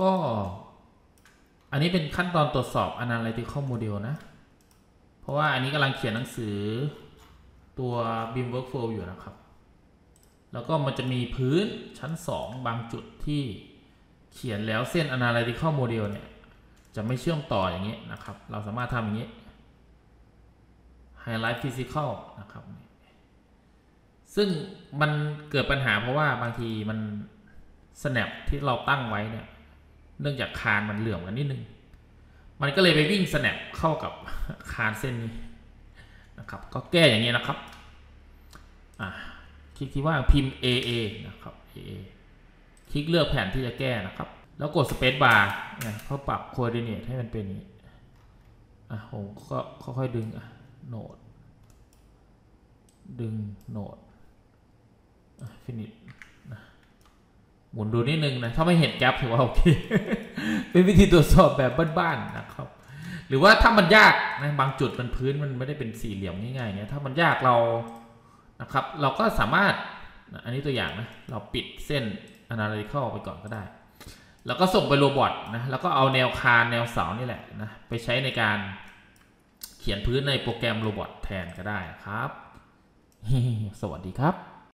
ก็อันนี้เป็นขั้นตอนตรวจสอบ Analytical Model นะเพราะว่าอันนี้กำลังเขียนหนังสือตัว BIM Workflow อยู่นะครับแล้วก็มันจะมีพื้นชั้น2บางจุดที่เขียนแล้วเส้น Analytical Model เนี่ยจะไม่เชื่อมต่ออย่างนี้นะครับเราสามารถทำอย่างนี้ Highlight Physical นะครับซึ่งมันเกิดปัญหาเพราะว่าบางทีมัน snap ที่เราตั้งไว้เนี่ยเนื่องจากคานมันเหลื่อมกันนิดนึงมันก็เลยไปวิ่ง snap เข้ากับคานเส้นนี้นะครับก็แก้อย่างนี้นะครับคลิกที่ว่าพิมพ์ AA นะครับ AA คลิกเลือกแผนที่จะแก้นะครับแล้วกด Space Bar เนี่ยเขาปรับ Coordinate ให้มันเป็นอย่างนี้ผมก็ค่อยๆดึงโนดดึงโนดFinish นะหมุนดูนิดนึงนะถ้าไม่เห็นแกลบถือว่าโอเคเป็นวิธีตรวจสอบแบบบ้านๆนะครับหรือว่าถ้ามันยากนะบางจุดมันพื้นมันไม่ได้เป็นสี่เหลี่ยมง่ายๆเนี่ยถ้ามันยากเรานะครับเราก็สามารถอันนี้ตัวอย่างนะเราปิดเส้น Analytical ไปก่อนก็ได้แล้วก็ส่งไปโรบอทนะแล้วก็เอาแนวคานแนวเสานี่แหละนะไปใช้ในการเขียนพื้นในโปรแกรมโรบอทแทนก็ได้ครับสวัสดีครับ